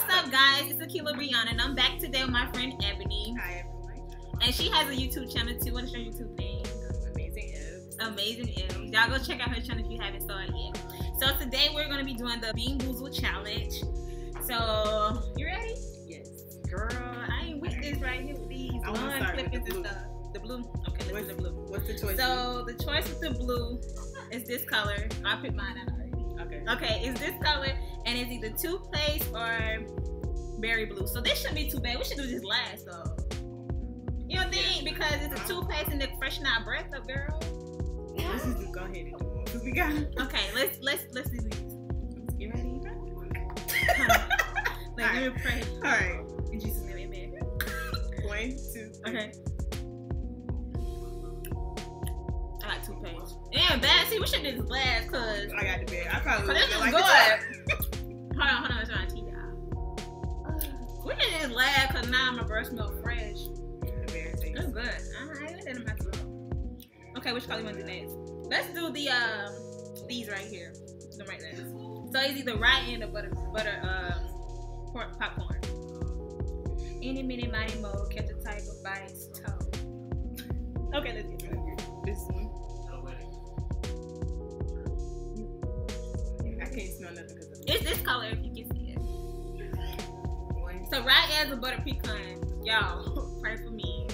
What's up, guys? It's Akila Brianna, and I'm back today with my friend Ebonee. Hi, everyone. And she has a YouTube channel too. What's your YouTube name? AmazingEbbs. AmazingEbbs. Y'all go check out her channel if you haven't saw it yet. So today we're gonna be doing the Bean Boozled Challenge. So you ready? Yes. Girl, I ain't with this right here with these lawn clippings and stuff. The blue. Okay, let's do the blue. What's the choice? So the choice with the blue is this color. I picked mine out already. Okay. Okay, it's this color and it's either toothpaste or berry blue. So this shouldn't be too bad. We should do this last though. You don't think? Yeah. Because it's a toothpaste and it freshen our breath up, girl. Yeah. Let's just go ahead and do it. Cause we got it. Okay, let's do this. You ready? Like you were praying. All right. In Jesus' name, amen. 1, 2. Okay. I got toothpaste. Damn, bad. See, we should do this last, cause I got the bed. I probably this is like good. Hold on, I'm trying to teach y'all. We should do this last, cause now my breath smells fresh. Embarrassing. It's good. Alright, I didn't have to go. Okay, which color you want to do next? Let's do the these right here. The right there. So it's either right end or popcorn. Any mini mighty mo catch a tiger by its toe. Okay, let's get this one. I can't smell nothing because of it. It's this color if you can see it. So right as a butter pecan, y'all, pray for me.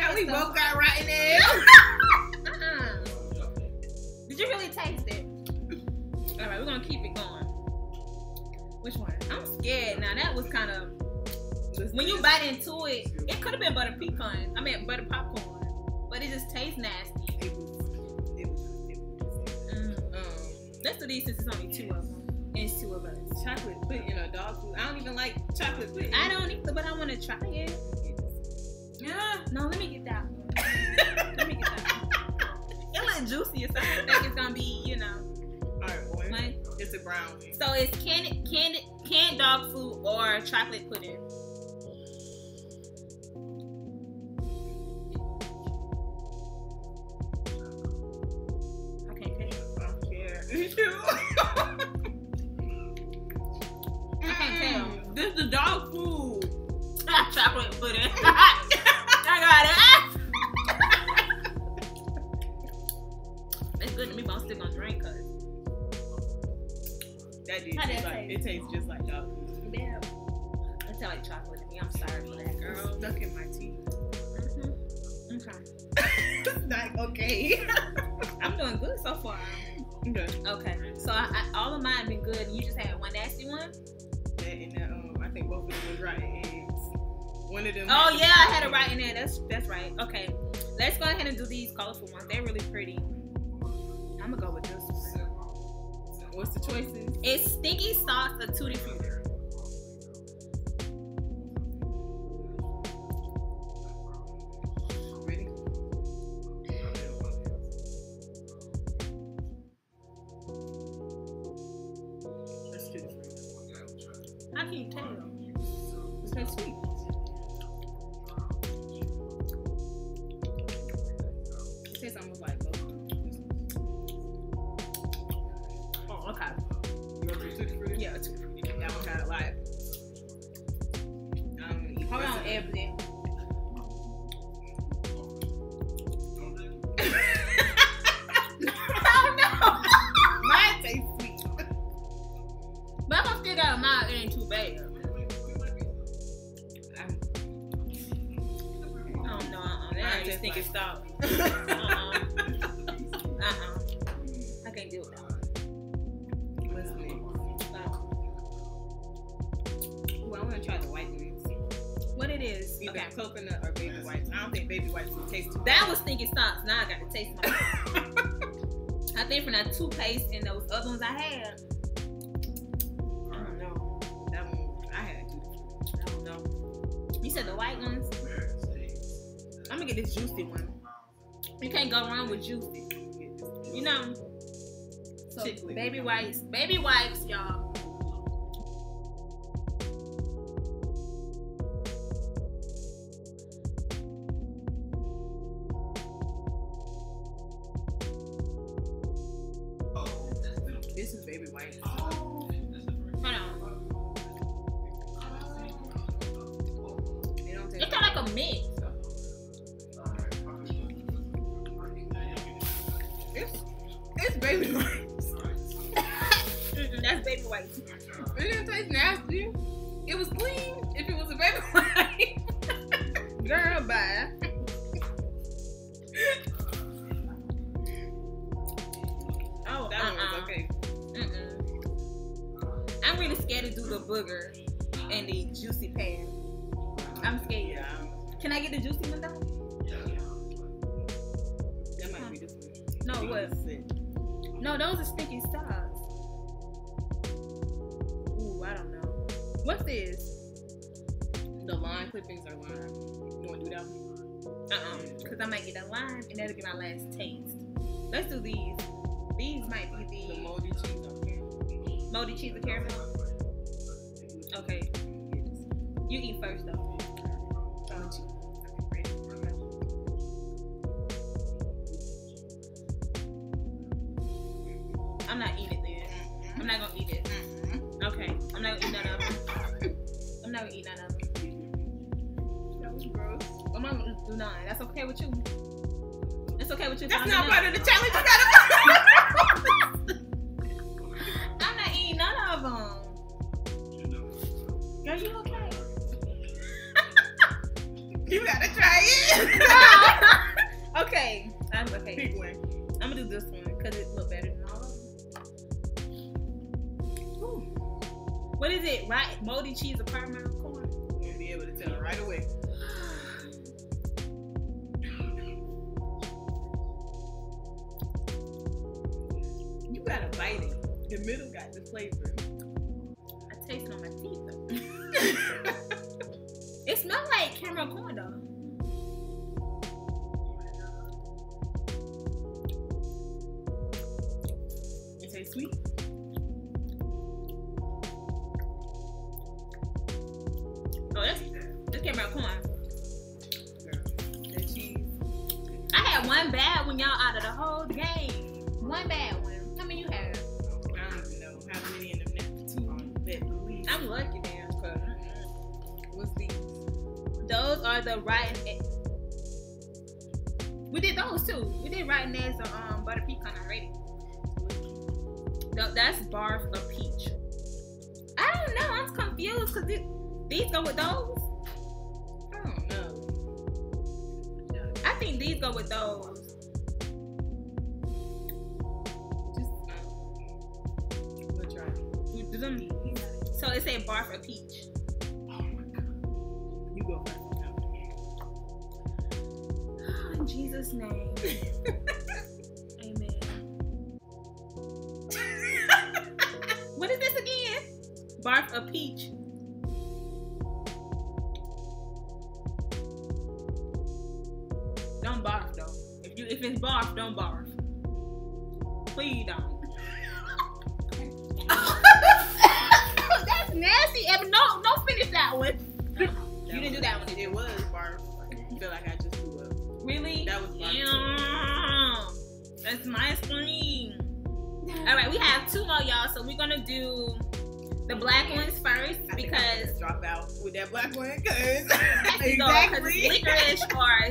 How we both got rotten eggs. Did you really taste it? All right, we're gonna keep it going. Which one? I'm scared. Now that was kind of when you bite into it. It could have been butter pecan. I mean butter popcorn, but it just tastes nasty. Let's do these since it's only two of them. It's two of us. Chocolate pudding, you know, dog food. I don't even like chocolate pudding. I don't either, but I want to try it. No, let me get that one. It looks juicy, so I think it's gonna be, you know. Alright, boy. Like, it's a brownie. So it's canned dog food or chocolate pudding. Okay, good. I don't care. I can't tell. This is dog food. Not chocolate pudding. It's good to me, but I'm still gonna drink cause that did taste like, it tastes just like dog food. Yeah. It tastes like chocolate to me. I'm sorry for that, girl. It's stuck in my teeth. Okay. Like, okay. I'm doing good so far. Good. Okay. So all of mine have been good. You just had one nasty one. That and I think both of them was right. One of them. Oh yeah, I had it right in there. That's right. Okay, let's go ahead and do these colorful ones. They're really pretty. I'm gonna go with this one. What's the choices? It's stinky sauce or tutti frutti. Ready? That's tutti frutti. I can't tell. It's so sweet. Everything. Oh no! Mine tastes sweet. But if I still got mine, it ain't too bad. Oh no, I just think it's stopped. I can't do it. Okay. Coconut or baby wipes. I don't think baby wipes would taste too bad. That was thinking sauce. Now I got to taste my I think from that toothpaste and those other ones I had. I don't know. That one, I had to do. I don't know. You said the white ones? I'm going to get this juicy one. You can't go wrong with juicy. You know? So baby wipes. Baby wipes, y'all. baby wipes. Oh. Hold on. It's not like a mix. It's baby wipes. That's baby wipes. It didn't taste nasty. It was clean if it was a baby wipe. Girl, bye. Oh, that one was okay. I'm really scared to do the booger and the juicy pan. I'm scared. Yeah. Can I get the juicy one though? Yeah. That might be this one. No, it was. No, those are sticky socks. Ooh, I don't know. What's this? The line clippings are lime. You want to do that one? Because I might get that lime, and that'll get my last taste. Let's do these. These might be the moldy cheese on caramel. Moldy cheese and caramel? Okay. You eat first, though. Oh, cheese. I'm not eating this. I'm not gonna eat it. Okay. I'm not gonna eat none of them. I'm not gonna eat none of them. That was gross. I'm not gonna do none. That's okay with you. That's okay with you. That's not part of the challenge. I'm not eating none of them. Are you okay? You gotta try it. Okay. I'm okay. Big one. I'm gonna do this one because it looks better than all of them. What is it? Right, moldy cheese or caramel corn? You'll be able to tell right away. You gotta bite it. The middle got the flavor. I taste it on my teeth though. It smells like caramel corn though. It tastes sweet. The rotten eggs. We did those too. We did rotten eggs or butter pecan already. That's barf of peach. I don't know. I'm confused because these go with those. I don't know. I think these go with those. Just we'll try. Do them. So it said barf of peach. Oh my god. You go first. In Jesus' name. Amen. What is this again? Barf a peach. Don't barf though. If it's barf, don't barf. Please don't. That's nasty. No, don't finish that one. You didn't do that one. It was barf. I feel like I just threw up. Really? That was fun. Yeah. That's my screen. All right, we have two more, y'all. So we're gonna do the black ones first because drop out with that black one because exactly. Licorice or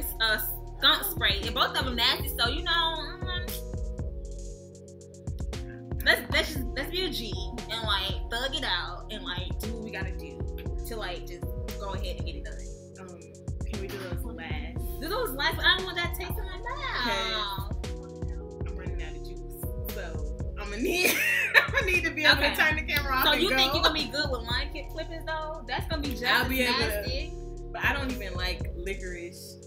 skunk spray. And both of them nasty, so you know. Let's be a G and like thug it out and like do what we gotta do to like just go ahead and get it done. Can we do those last? Do those last, but I don't want that taste in my mouth. I'm running out of juice, so I'm gonna need to be able to turn the camera off. So you think you're gonna be good with line clippings though? That's gonna be just nasty. But I don't even like licorice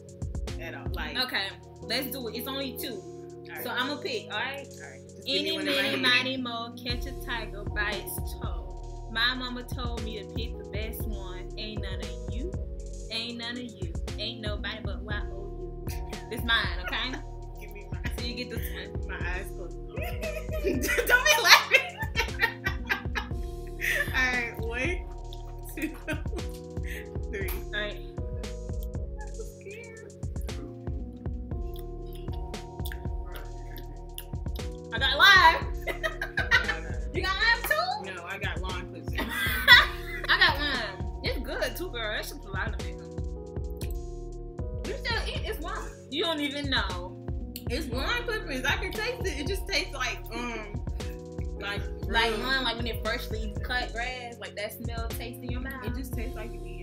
at all. Like okay, let's do it. It's only two, right. So I'm gonna pick. All right. All right. Any mini mighty mo catch a tiger by its toe. My mama told me to pick the best one. Ain't none of you. Ain't none of you. Ain't nobody but Y-O-U. This mine, okay? Give me mine. So you get this one. My eyes closed. Don't be laughing. Alright, 1, 2, 3. Alright. I'm scared. I got live. You got don't even know. It's wine peppermints. I can taste it. It just tastes like one, like when it first leaves cut grass, like that smell tastes in your mouth. It just tastes like you eating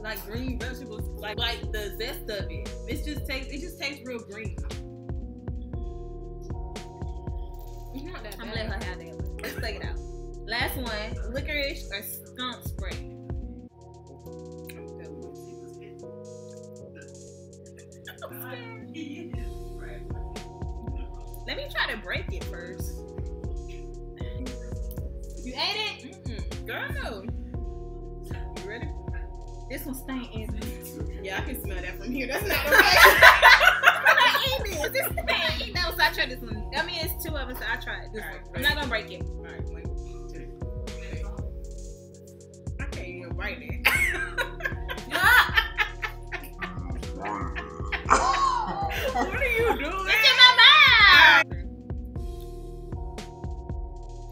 like green vegetables, like the zest of it. It just tastes real green. It's not that bad. I'm gonna let her have that one. Let's take it out. Last one, licorice or skunk spray. Let me try to break it first. You ate it? Mm-mm. Girl. You ready? This one stain in. Yeah, I can smell that from here. That's not okay. I'm not eating it. This stain. No, so I tried this one. I mean, it's two of us, so I tried this one. I'm not going to break it. All right, wait. I can't even break it. What are you doing? It's in my mouth.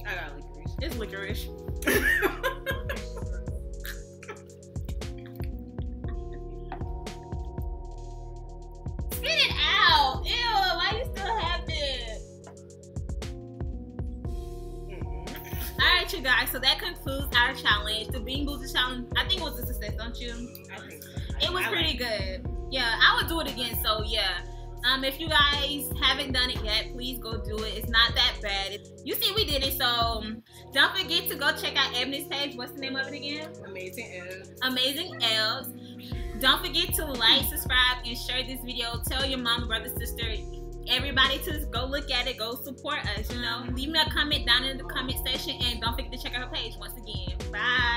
I got licorice. It's licorice. Spit it out. Ew, why you still have this? Mm-hmm. All right, you guys. So that concludes our challenge. The Bean Boozled Challenge, I think, it was a success, don't you? I think so. It was pretty good. Yeah, I would do it again. So yeah. If you guys haven't done it yet, please go do it. It's not that bad. You see, we did it, so don't forget to go check out Ebonee's page. What's the name of it again? AmazingEbbs. AmazingEbbs. Don't forget to like, subscribe, and share this video. Tell your mom, brother, sister, everybody to go look at it. Go support us, you know. Leave me a comment down in the comment section, and don't forget to check out her page once again. Bye.